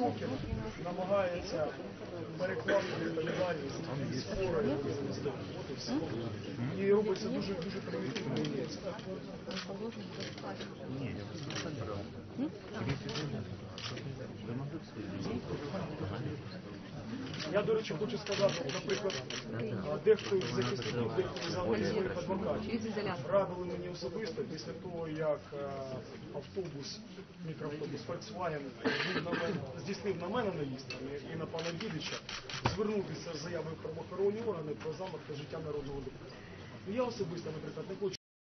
Шукер намагається перекласти відповідальність з фора і робиться дуже-дуже примітивний єць. Ні, я просто брав. Я, до речі, хочу сказати, наприклад, дехто із захисників, дехто із своїх адвокатів радили мені особисто після того, як автобус, мікроавтобус Фальцвайен здійснив на мене наїзд і на пана Вільевича, звернутися з заявою в правоохоронні органи про замах на життя народного депутата. Я особисто, наприклад, не хочу